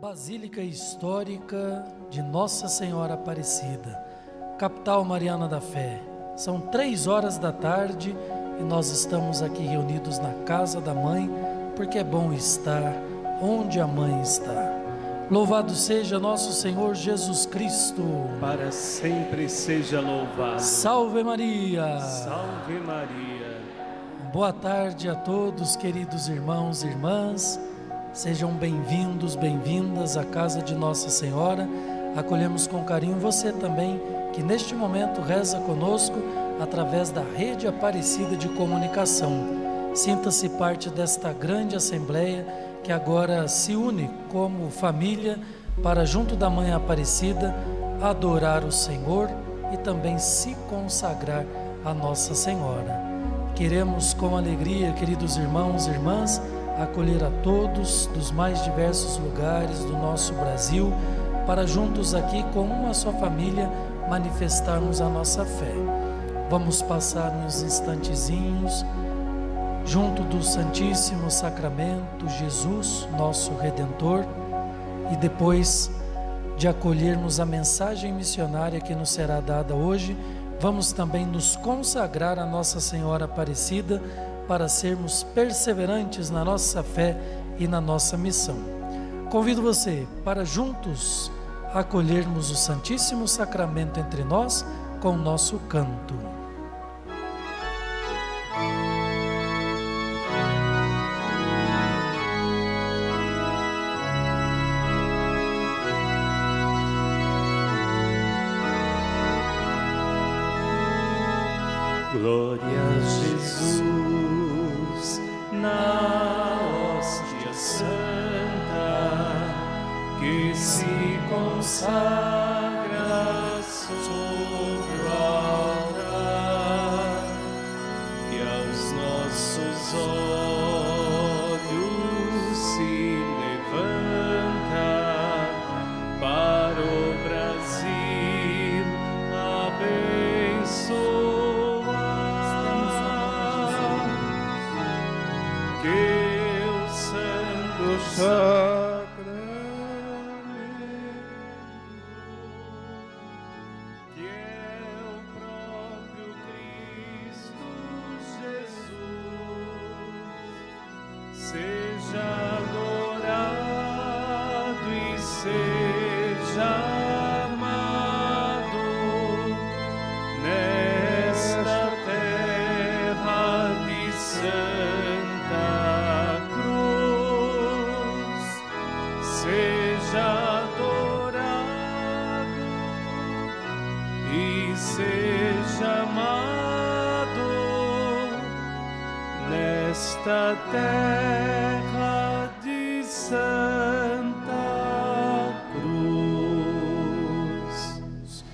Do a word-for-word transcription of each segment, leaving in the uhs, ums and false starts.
Basílica Histórica de Nossa Senhora Aparecida, capital mariana da fé. São três horas da tarde e nós estamos aqui reunidos na casa da mãe, porque é bom estar onde a mãe está. Louvado seja nosso Senhor Jesus Cristo. Para sempre seja louvado. Salve Maria. Salve Maria. Boa tarde a todos, queridos irmãos e irmãs. Sejam bem-vindos, bem-vindas à casa de Nossa Senhora. Acolhemos com carinho você também, que neste momento reza conosco através da Rede Aparecida de Comunicação. Sinta-se parte desta grande assembleia que agora se une como família para, junto da Mãe Aparecida, adorar o Senhor e também se consagrar a Nossa Senhora. Queremos com alegria, queridos irmãos e irmãs, acolher a todos dos mais diversos lugares do nosso Brasil, para juntos aqui, como uma só família, manifestarmos a nossa fé. Vamos passar uns instantezinhos junto do Santíssimo Sacramento, Jesus, nosso Redentor, e depois de acolhermos a mensagem missionária que nos será dada hoje, vamos também nos consagrar a Nossa Senhora Aparecida, para sermos perseverantes na nossa fé e na nossa missão. Convido você para juntos acolhermos o Santíssimo Sacramento entre nós com o nosso canto. Glória a Jesus. Na hóstia santa que se consagra sobre o altar, e aos nossos olhos se levanta para o Brasil abençoar. Sacramento, que é o próprio Cristo Jesus, seja adorado e seja amado nesta terra de sangue. Esta terra de Santa Cruz.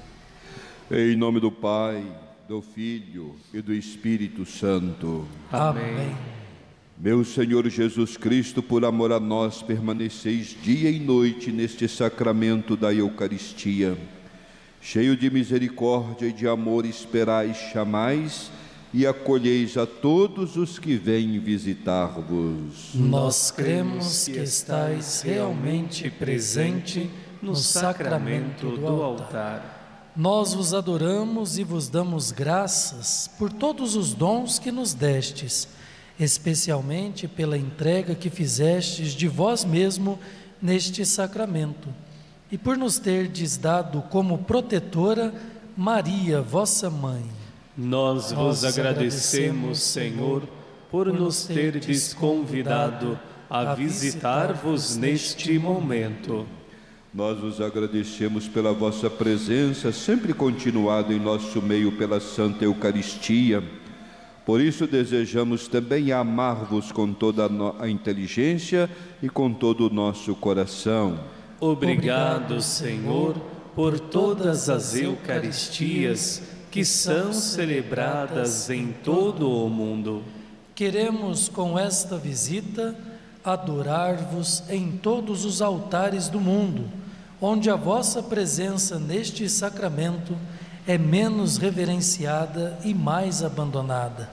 Em nome do Pai, do Filho e do Espírito Santo. Amém. Meu Senhor Jesus Cristo, por amor a nós, permaneceis dia e noite neste sacramento da Eucaristia. Cheio de misericórdia e de amor, esperais, chamais e acolheis a todos os que vêm visitar-vos. Nós cremos que estais realmente presente no sacramento do altar. Nós vos adoramos e vos damos graças por todos os dons que nos destes, especialmente pela entrega que fizestes de vós mesmo neste sacramento, e por nos terdes dado como protetora Maria, vossa Mãe. Nós vos agradecemos, Senhor, por nos terdes convidado a visitar-vos neste momento. Nós vos agradecemos pela vossa presença, sempre continuada em nosso meio pela Santa Eucaristia. Por isso desejamos também amar-vos com toda a inteligência e com todo o nosso coração. Obrigado, Senhor, por todas as Eucaristias que são celebradas em todo o mundo. Queremos com esta visita adorar-vos em todos os altares do mundo, onde a vossa presença neste sacramento é menos reverenciada e mais abandonada.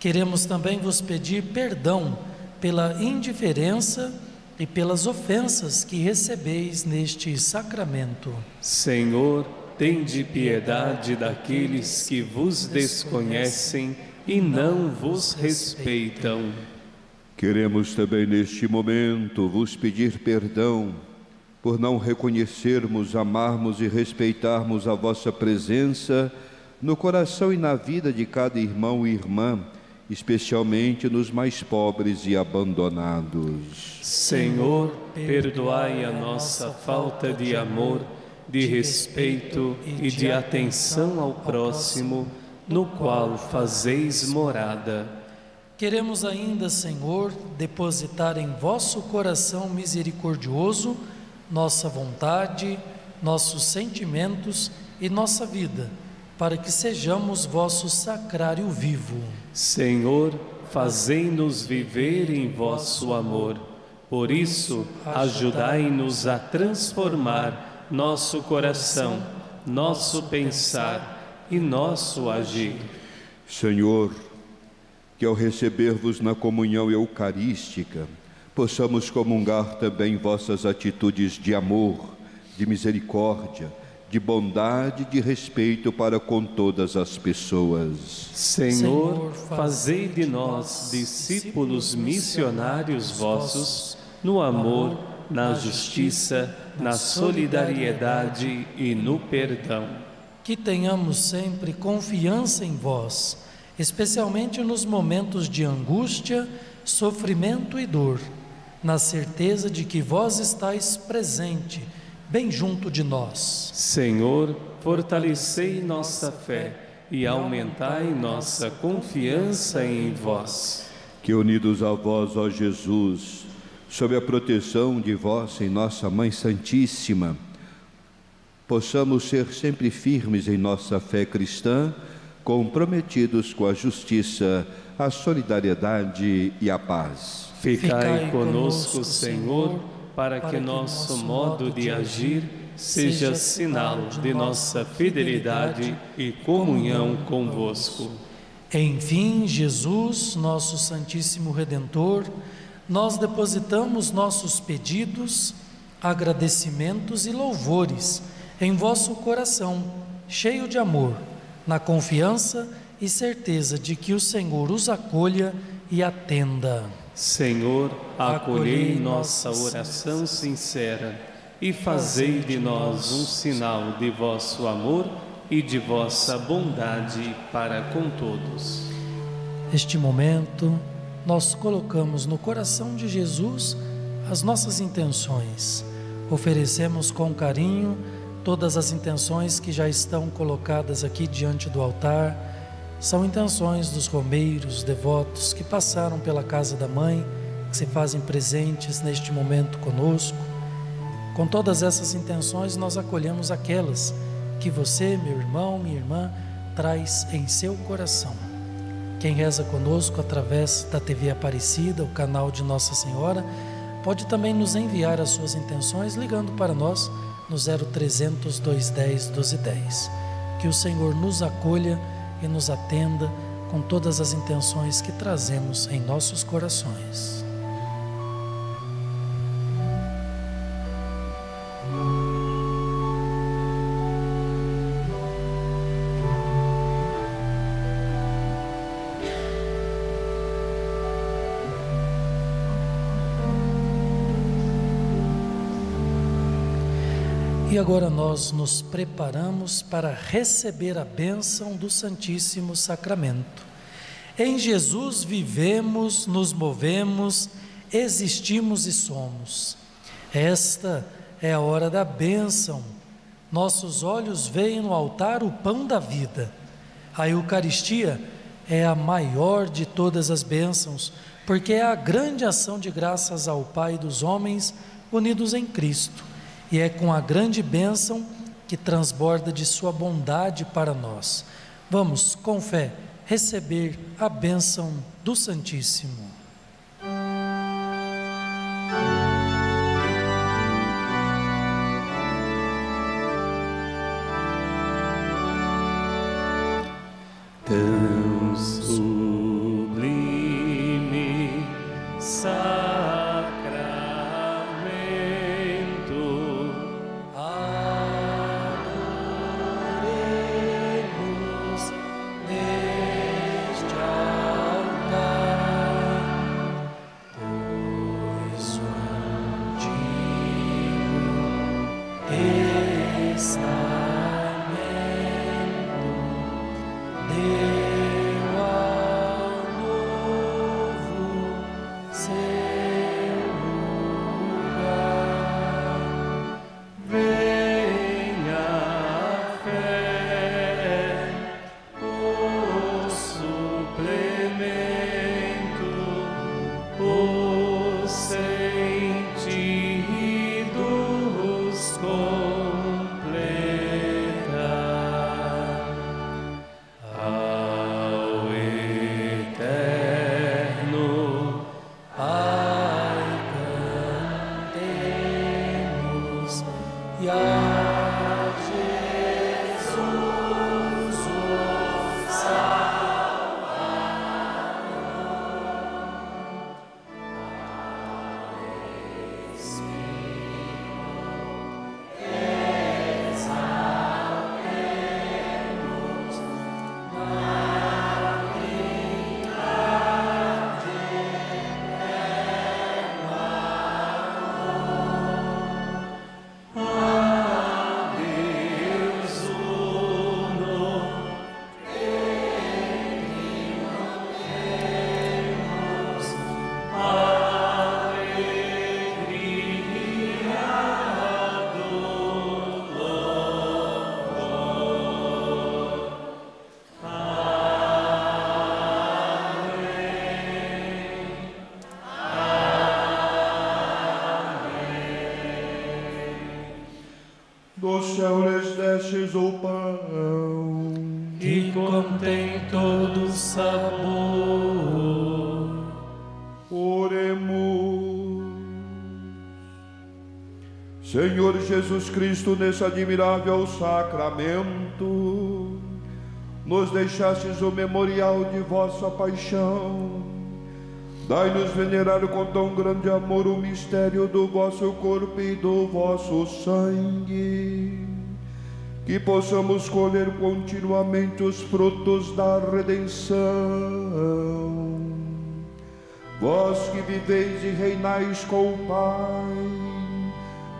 Queremos também vos pedir perdão pela indiferença e pelas ofensas que recebeis neste sacramento. Senhor, tende piedade daqueles que vos desconhecem e não vos respeitam. Queremos também neste momento vos pedir perdão por não reconhecermos, amarmos e respeitarmos a vossa presença no coração e na vida de cada irmão e irmã, especialmente nos mais pobres e abandonados. Senhor, perdoai a nossa falta de amor, de respeito e de atenção ao próximo, no qual fazeis morada. Queremos ainda, Senhor, depositar em vosso coração misericordioso nossa vontade, nossos sentimentos e nossa vida, para que sejamos vosso sacrário vivo. Senhor, fazei-nos viver em vosso amor. Por isso, ajudai-nos a transformar nosso coração, nosso pensar e nosso agir. Senhor, que ao receber-vos na comunhão eucarística, possamos comungar também vossas atitudes de amor, de misericórdia, de bondade e de respeito para com todas as pessoas. Senhor, fazei de nós discípulos missionários vossos, no amor, na justiça, na solidariedade e no perdão. Que tenhamos sempre confiança em vós, especialmente nos momentos de angústia, sofrimento e dor, na certeza de que vós estáis presente, bem junto de nós. Senhor, fortalecei nossa fé e aumentai nossa confiança em vós. Que unidos a vós, ó Jesus, sob a proteção de vós e nossa Mãe Santíssima, possamos ser sempre firmes em nossa fé cristã, comprometidos com a justiça, a solidariedade e a paz. Ficai conosco, Senhor, para que nosso modo de agir seja sinal de nossa fidelidade e comunhão convosco. Enfim, Jesus, nosso Santíssimo Redentor, nós depositamos nossos pedidos, agradecimentos e louvores em vosso coração, cheio de amor, na confiança e certeza de que o Senhor os acolha e atenda. Senhor, acolhei nossa oração sincera e fazei de nós um sinal de vosso amor e de vossa bondade para com todos. Neste momento, nós colocamos no coração de Jesus as nossas intenções. Oferecemos com carinho todas as intenções que já estão colocadas aqui diante do altar. São intenções dos romeiros, devotos que passaram pela casa da mãe, que se fazem presentes neste momento conosco. Com todas essas intenções, nós acolhemos aquelas que você, meu irmão, minha irmã, traz em seu coração. Quem reza conosco através da T V Aparecida, o canal de Nossa Senhora, pode também nos enviar as suas intenções ligando para nós no zero trezentos, dois dez, doze dez. Que o Senhor nos acolha e nos atenda com todas as intenções que trazemos em nossos corações. E agora nós nos preparamos para receber a bênção do Santíssimo Sacramento. Em Jesus vivemos, nos movemos, existimos e somos. Esta é a hora da bênção. Nossos olhos veem no altar o pão da vida. A Eucaristia é a maior de todas as bênçãos, porque é a grande ação de graças ao Pai dos homens unidos em Cristo. E é com a grande bênção que transborda de sua bondade para nós. Vamos, com fé, receber a bênção do Santíssimo. Tão sublime, sagrado. Do céu lhes desces o pão, que contém todo o sabor. Oremos. Senhor Jesus Cristo, nesse admirável sacramento, nos deixastes o memorial de vossa paixão. Dai-nos venerar com tão grande amor o mistério do vosso corpo e do vosso sangue, que possamos colher continuamente os frutos da redenção. Vós que viveis e reinais com o Pai,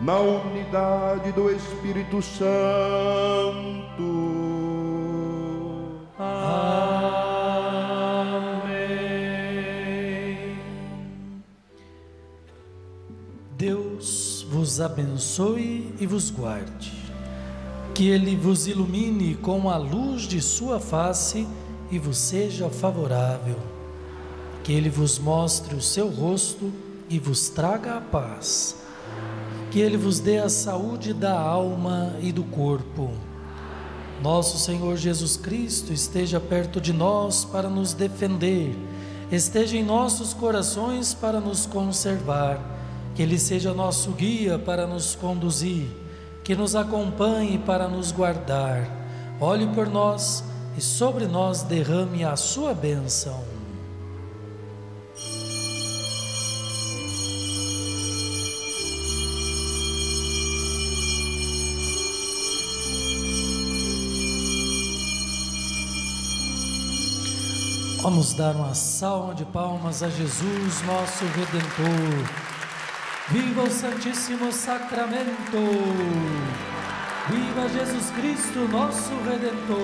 na unidade do Espírito Santo. Amém. Vos abençoe e vos guarde, que Ele vos ilumine com a luz de sua face e vos seja favorável, que Ele vos mostre o seu rosto e vos traga a paz, que Ele vos dê a saúde da alma e do corpo. Nosso Senhor Jesus Cristo esteja perto de nós para nos defender, esteja em nossos corações para nos conservar. Que Ele seja nosso guia para nos conduzir, que nos acompanhe para nos guardar. Olhe por nós e sobre nós derrame a sua bênção. Vamos dar uma salva de palmas a Jesus, nosso Redentor. Viva o Santíssimo Sacramento! Viva Jesus Cristo, nosso Redentor!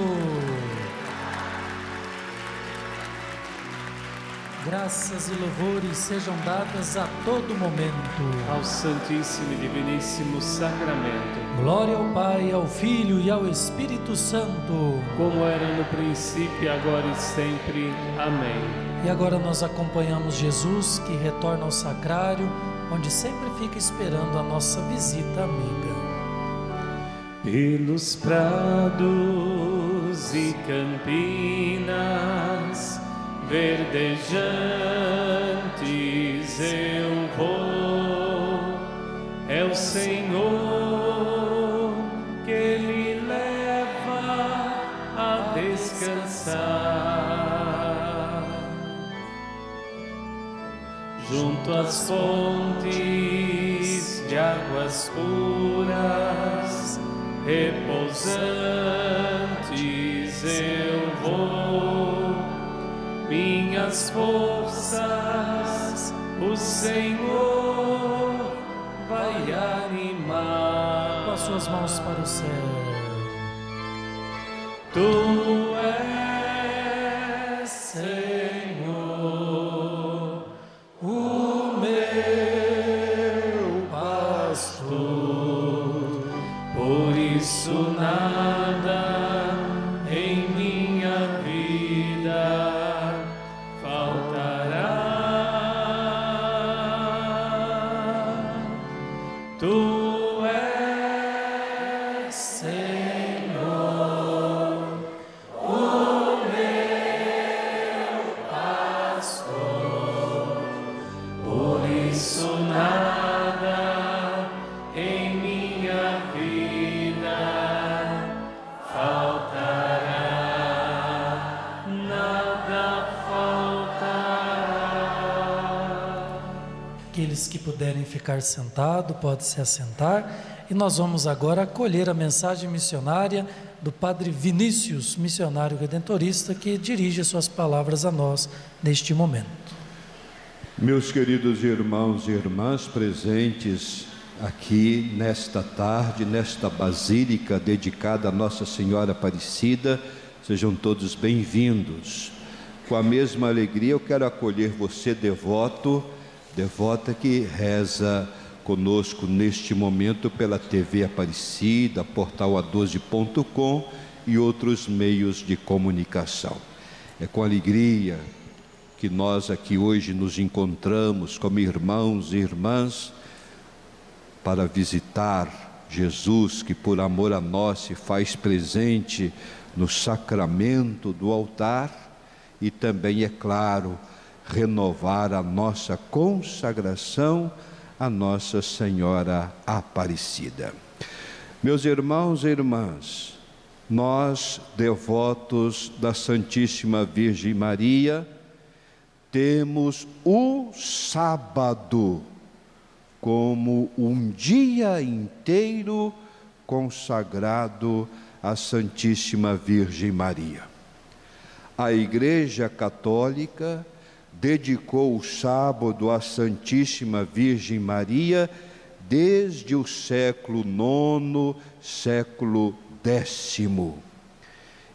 Graças e louvores sejam dadas a todo momento ao Santíssimo e Diviníssimo Sacramento. Glória ao Pai, ao Filho e ao Espírito Santo, como era no princípio, agora e sempre. Amém. E agora nós acompanhamos Jesus, que retorna ao sacrário, onde sempre fica esperando a nossa visita amiga. Pelos prados e campinas verdejantes eu vou, é o Senhor que me leva a descansar. Junto às fontes de águas puras, repousantes eu vou. Minhas forças o Senhor vai animar. suas mãos para o céu. Tu és, Senhor, o meu pastor, por isso nada em minha vida faltará. Tu que puderem ficar sentado, pode se assentar, e nós vamos agora acolher a mensagem missionária do Padre Vinícius, missionário redentorista, que dirige suas palavras a nós neste momento. Meus queridos irmãos e irmãs presentes aqui nesta tarde, nesta basílica dedicada a Nossa Senhora Aparecida, sejam todos bem-vindos. Com a mesma alegria eu quero acolher você, devoto, devota que reza conosco neste momento pela T V Aparecida, Portal A doze ponto com e outros meios de comunicação. É com alegria que nós aqui hoje nos encontramos como irmãos e irmãs para visitar Jesus, que por amor a nós se faz presente no sacramento do altar, e também, é claro, renovar a nossa consagração a Nossa Senhora Aparecida. Meus irmãos e irmãs, nós, devotos da Santíssima Virgem Maria, temos o sábado como um dia inteiro consagrado à Santíssima Virgem Maria. A Igreja Católica dedicou o sábado à Santíssima Virgem Maria desde o século nono, século décimo.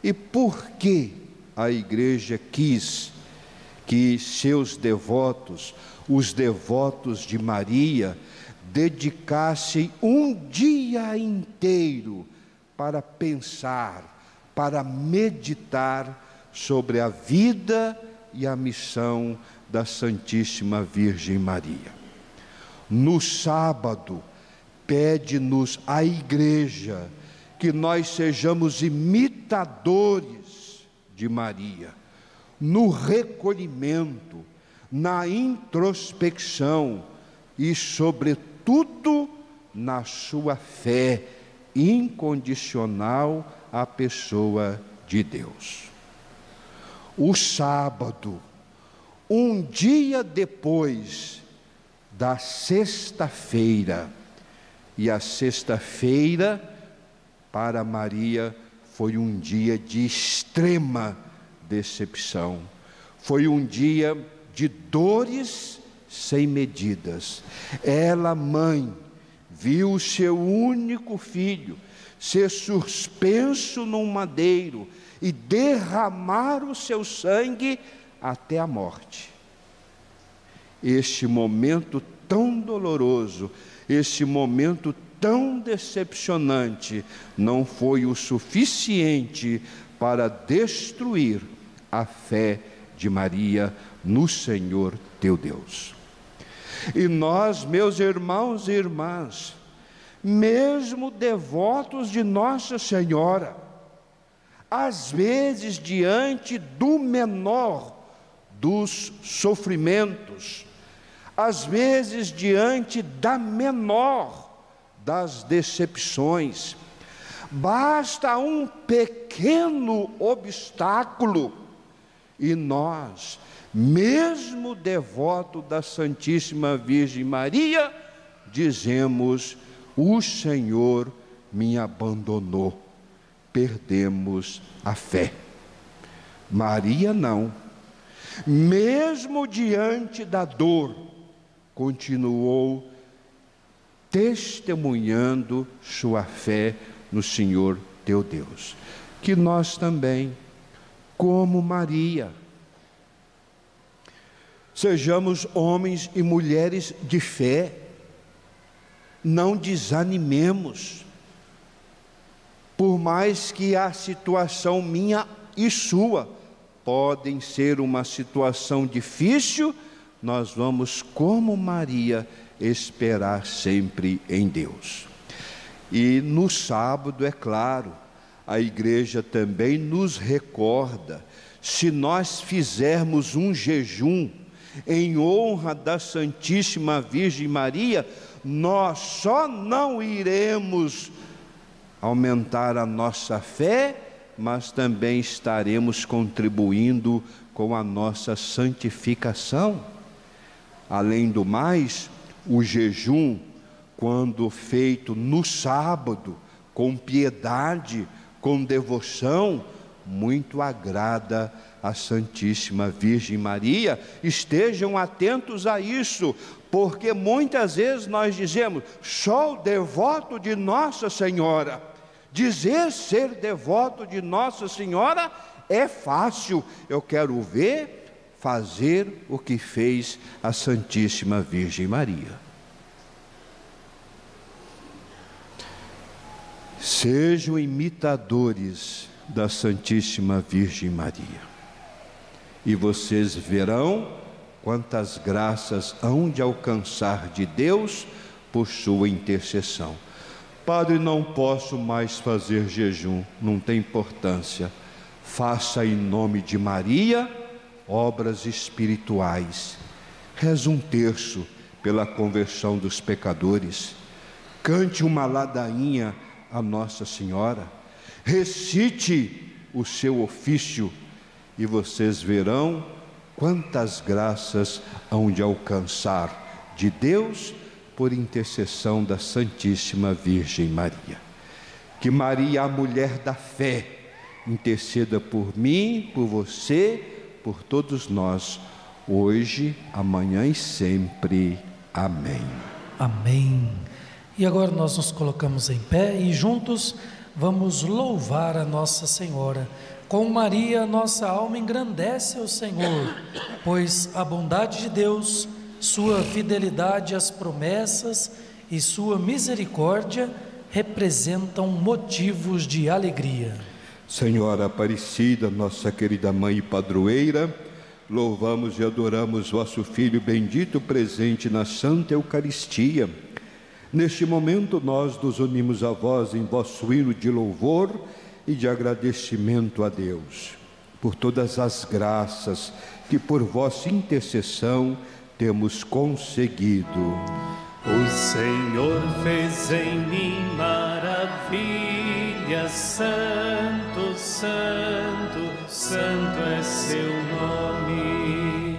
E por que a Igreja quis que seus devotos, os devotos de Maria, dedicassem um dia inteiro para pensar, para meditar sobre a vida e a missão da Santíssima Virgem Maria? No sábado, pede-nos a Igreja que nós sejamos imitadores de Maria, no recolhimento, na introspecção e, sobretudo, na sua fé incondicional à pessoa de Deus. O sábado, um dia depois da sexta-feira, e a sexta-feira para Maria foi um dia de extrema decepção, foi um dia de dores sem medidas. Ela, mãe, viu o seu único filho ser suspenso num madeiro e derramar o seu sangue até a morte. Este momento tão doloroso, este momento tão decepcionante, não foi o suficiente para destruir a fé de Maria no Senhor teu Deus. E nós, meus irmãos e irmãs, mesmo devotos de Nossa Senhora, às vezes, diante do menor dos sofrimentos, às vezes diante da menor das decepções, basta um pequeno obstáculo e nós, mesmo devoto da Santíssima Virgem Maria, dizemos: o Senhor me abandonou. Perdemos a fé. Maria não. Mesmo diante da dor, continuou testemunhando sua fé no Senhor teu Deus. Que nós também, como Maria, sejamos homens e mulheres de fé, não desanimemos, por mais que a situação minha e sua podem ser uma situação difícil, nós vamos, como Maria, esperar sempre em Deus. E no sábado, é claro, a igreja também nos recorda, se nós fizermos um jejum em honra da Santíssima Virgem Maria, nós só não iremos aumentar a nossa fé, mas também estaremos contribuindo com a nossa santificação. Além do mais, o jejum, quando feito no sábado, com piedade, com devoção, muito agrada a Santíssima Virgem Maria. Estejam atentos a isso, porque muitas vezes nós dizemos, sou devoto de Nossa Senhora. Dizer ser devoto de Nossa Senhora é fácil. Eu quero ver fazer o que fez a Santíssima Virgem Maria. Sejam imitadores da Santíssima Virgem Maria, e vocês verão quantas graças hão de alcançar de Deus por sua intercessão. Padre, não posso mais fazer jejum, não tem importância. Faça em nome de Maria obras espirituais. Reze um terço pela conversão dos pecadores. Cante uma ladainha a Nossa Senhora. Recite o seu ofício e vocês verão quantas graças hão de alcançar de Deus por intercessão da Santíssima Virgem Maria. Que Maria, a mulher da fé, interceda por mim, por você, por todos nós, hoje, amanhã e sempre. Amém. Amém. E agora nós nos colocamos em pé e juntos vamos louvar a Nossa Senhora. Com Maria, nossa alma engrandece ao Senhor, pois a bondade de Deus, sua fidelidade às promessas e sua misericórdia representam motivos de alegria. Senhora Aparecida, nossa querida mãe e padroeira, louvamos e adoramos vosso Filho bendito presente na Santa Eucaristia. Neste momento nós nos unimos a vós em vosso hino de louvor e de agradecimento a Deus, por todas as graças que por vossa intercessão temos conseguido. O Senhor fez em mim maravilha, santo, santo, santo é seu nome.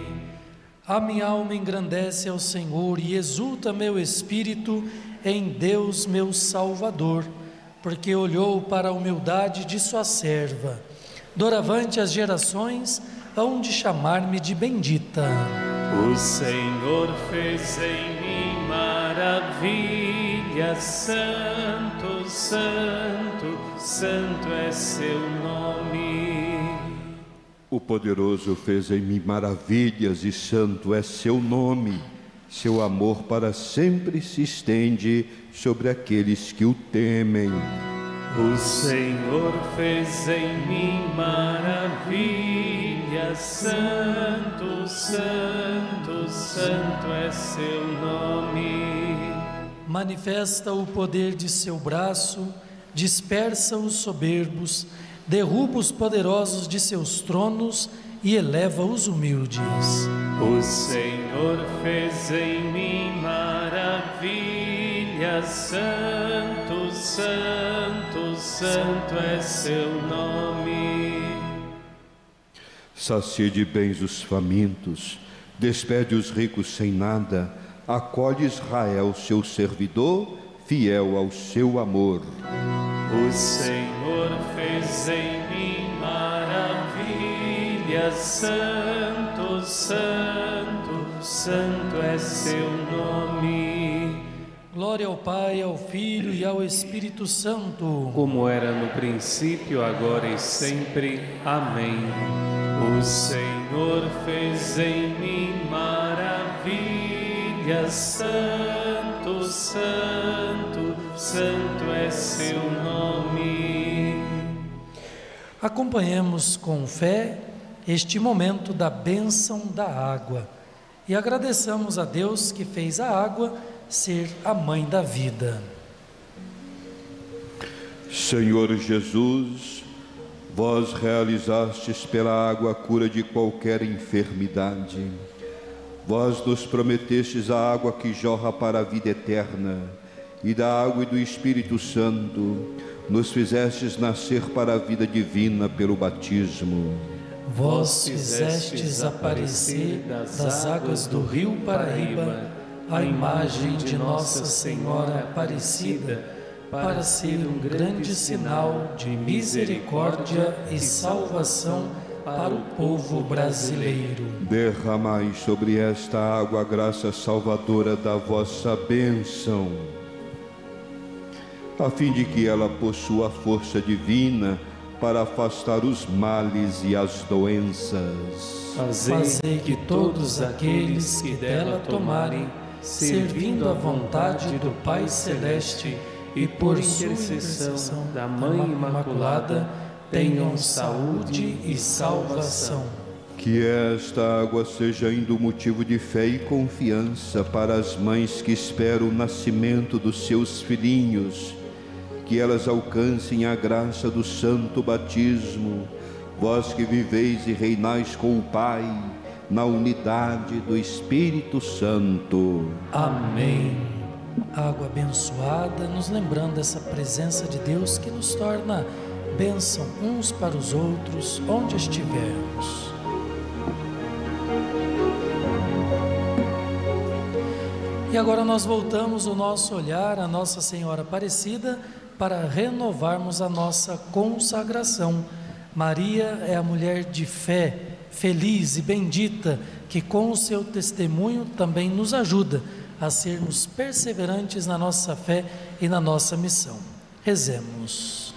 A minha alma engrandece ao Senhor e exulta meu espírito em Deus meu Salvador, porque olhou para a humildade de sua serva. Doravante as gerações hão de chamar-me de bendita. O Senhor fez em mim maravilha, santo, santo, santo é seu nome. O poderoso fez em mim maravilhas e santo é seu nome. Seu amor para sempre se estende sobre aqueles que o temem. O Senhor fez em mim maravilha, santo, santo, santo é seu nome. Manifesta o poder de seu braço, dispersa os soberbos, derruba os poderosos de seus tronos e eleva os humildes. O Senhor fez em mim maravilha, santo, santo, santo é seu nome. Sacia de bens os famintos, despede os ricos sem nada, acolhe Israel, seu servidor, fiel ao seu amor. O Senhor fez em mim maravilha, santo, santo, santo é seu nome. Glória ao Pai, ao Filho e ao Espírito Santo, como era no princípio, agora e sempre. Amém. O Senhor fez em mim maravilhas, santo, santo, santo é seu nome. Acompanhemos com fé este momento da bênção da água e agradeçamos a Deus que fez a água ser a mãe da vida. Senhor Jesus, vós realizastes pela água a cura de qualquer enfermidade. Vós nos prometestes a água que jorra para a vida eterna, e da água e do Espírito Santo nos fizestes nascer para a vida divina pelo batismo. Vós fizestes aparecer das águas do rio Paraíba a imagem de Nossa Senhora Aparecida, para ser um grande sinal de misericórdia e salvação para o povo brasileiro. Derramai sobre esta água a graça salvadora da vossa bênção, a fim de que ela possua força divina para afastar os males e as doenças. Fazei que todos aqueles que dela tomarem, servindo a vontade do Pai Celeste e por intercessão da Mãe Imaculada, tenham saúde e salvação. Que esta água seja ainda um motivo de fé e confiança para as mães que esperam o nascimento dos seus filhinhos, que elas alcancem a graça do santo batismo. Vós que viveis e reinais com o Pai, na unidade do Espírito Santo. Amém. Água abençoada, nos lembrando dessa presença de Deus que nos torna bênção uns para os outros, onde estivermos. E agora nós voltamos o nosso olhar à Nossa Senhora Aparecida para renovarmos a nossa consagração. Maria é a mulher de fé, feliz e bendita, que com o seu testemunho também nos ajuda a sermos perseverantes na nossa fé e na nossa missão. Rezemos.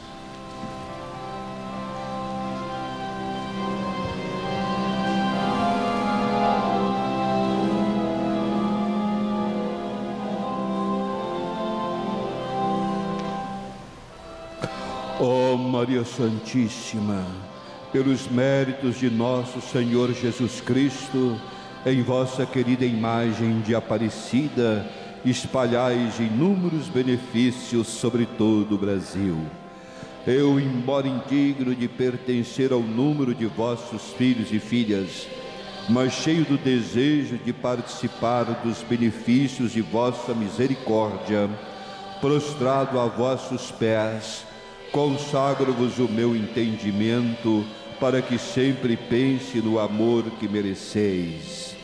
Ó Maria Santíssima, pelos méritos de nosso Senhor Jesus Cristo, em vossa querida imagem de Aparecida, espalhais inúmeros benefícios sobre todo o Brasil. Eu, embora indigno de pertencer ao número de vossos filhos e filhas, mas cheio do desejo de participar dos benefícios de vossa misericórdia, prostrado a vossos pés, consagro-vos o meu entendimento, para que sempre pense no amor que mereceis.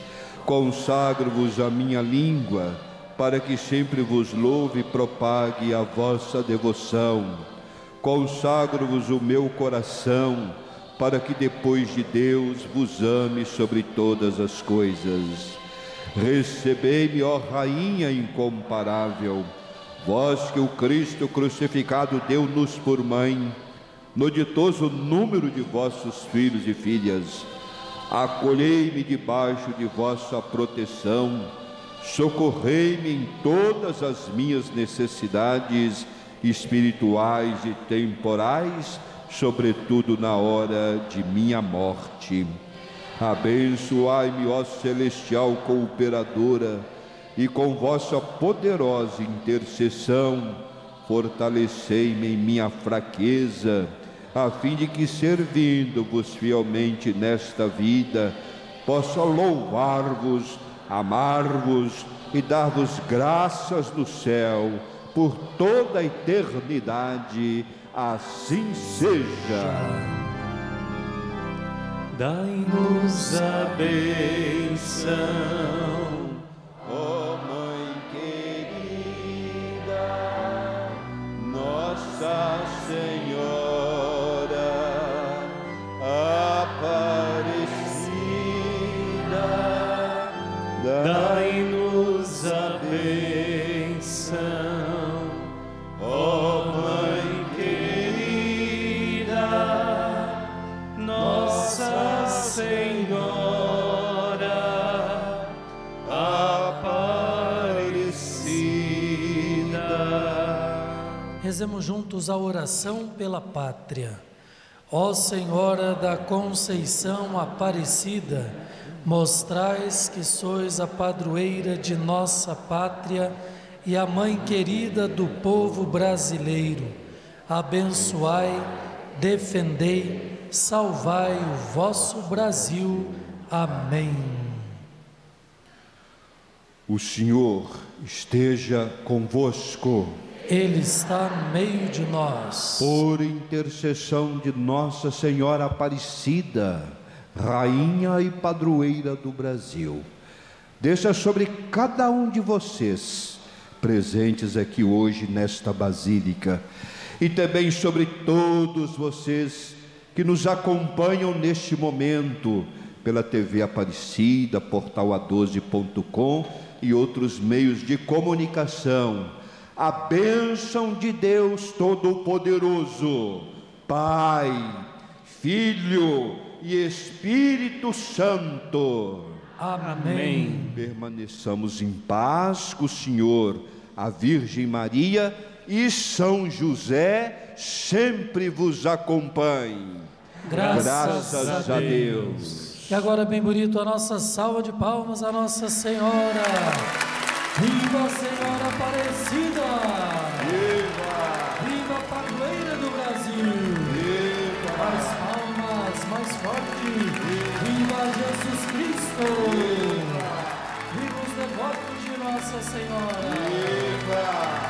Consagro-vos a minha língua, para que sempre vos louve e propague a vossa devoção. Consagro-vos o meu coração, para que depois de Deus vos ame sobre todas as coisas. Recebei-me, ó Rainha incomparável, vós que o Cristo crucificado deu-nos por mãe, no ditoso número de vossos filhos e filhas, acolhei-me debaixo de vossa proteção, socorrei-me em todas as minhas necessidades espirituais e temporais, sobretudo na hora de minha morte. Abençoai-me, ó celestial cooperadora, e com vossa poderosa intercessão, fortalecei-me em minha fraqueza, a fim de que, servindo-vos fielmente nesta vida, possa louvar-vos, amar-vos e dar-vos graças no céu por toda a eternidade. Assim seja. Dai-nos a bênção, ó Mãe querida, Nossa Senhora Aparecida, dai-nos a bênção. rezemos juntos a oração pela pátria. Ó Senhora da Conceição Aparecida, mostrais que sois a padroeira de nossa pátria e a mãe querida do povo brasileiro. Abençoai, defendei, salvai o vosso Brasil. Amém. O Senhor esteja convosco. Ele está no meio de nós. Por intercessão de Nossa Senhora Aparecida, Rainha e Padroeira do Brasil, desça sobre cada um de vocês, presentes aqui hoje nesta Basílica, e também sobre todos vocês que nos acompanham neste momento, pela T V Aparecida, Portal A doze ponto com e outros meios de comunicação, a bênção de Deus Todo-Poderoso, Pai, Filho e Espírito Santo. Amém. Amém. Permaneçamos em paz com o Senhor, a Virgem Maria e São José sempre vos acompanhem. Graças, Graças a, a Deus. Deus. E agora, bem bonito, a nossa salva de palmas à Nossa Senhora. Viva Senhora Aparecida! Viva! Viva a padroeira do Brasil! Viva! Mais palmas, mais forte! Viva, Viva Jesus Cristo! Viva! Viva os devotos de Nossa Senhora! Viva!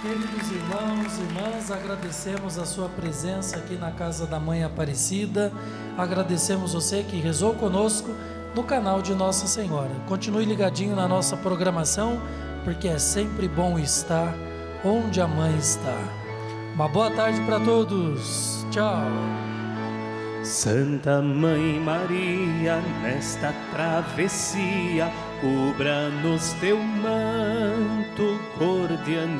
Queridos irmãos e irmãs, agradecemos a sua presença aqui na Casa da Mãe Aparecida. Agradecemos você que rezou conosco no canal de Nossa Senhora. Continue ligadinho na nossa programação, porque é sempre bom estar onde a mãe está. Uma boa tarde para todos. Tchau. Santa Mãe Maria, nesta travessia, cubra-nos teu manto cor de anil.